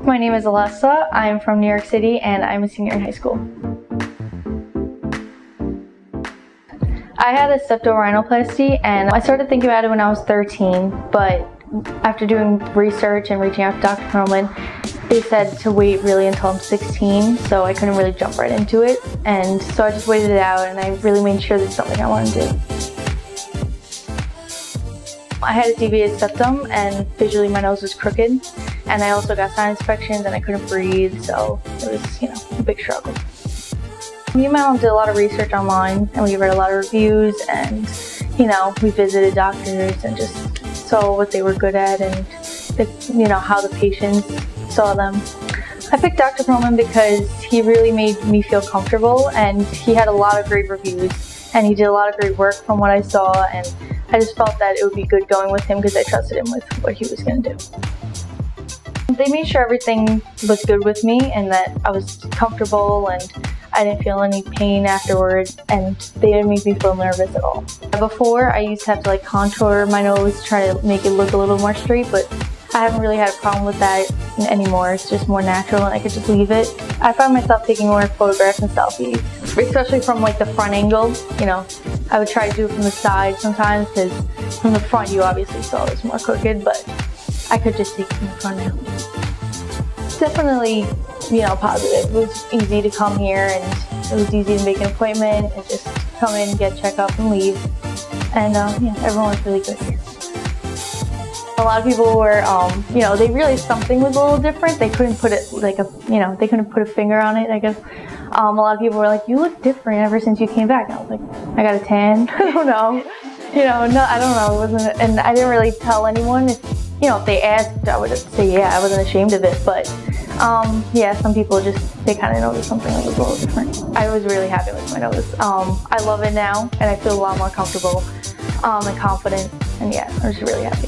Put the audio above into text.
My name is Alessa. I'm from New York City and I'm a senior in high school. I had a septorhinoplasty and I started thinking about it when I was 13, but after doing research and reaching out to Dr. Pearlman, they said to wait really until I'm 16, so I couldn't really jump right into it. And so I just waited it out and I really made sure this is something I wanted to do. I had a deviated septum and visually my nose was crooked. And I also got sinus infections and I couldn't breathe, so it was, a big struggle. Me and my mom did a lot of research online and we read a lot of reviews and, we visited doctors and just saw what they were good at and, how the patients saw them. I picked Dr. Pearlman because he really made me feel comfortable and he had a lot of great reviews and he did a lot of great work from what I saw, and I just felt that it would be good going with him because I trusted him with what he was going to do. They made sure everything was good with me and that I was comfortable and I didn't feel any pain afterwards, and they didn't make me feel nervous at all. Before, I used to have to contour my nose, try to make it look a little more straight, but I haven't really had a problem with that anymore. It's just more natural and I could just leave it. I find myself taking more photographs and selfies, especially from the front angle. I would try to do it from the side sometimes because from the front you obviously saw it was more crooked, but I could just take some fun out. Definitely, positive. It was easy to come here and it was easy to make an appointment and just come in, get checked up and leave. And everyone was really good here. A lot of people were, they realized something was a little different. They couldn't put it they couldn't put a finger on it, I guess. A lot of people were like, "You look different ever since you came back." And I was like, "I got a tan." I don't know. I don't know. It wasn't, and I didn't really tell anyone. If they asked, I would say, yeah, I wasn't ashamed of it, but some people they kind of noticed something that was a little different. I was really happy with my nose. I love it now, and I feel a lot more comfortable and confident, and yeah, I'm just really happy.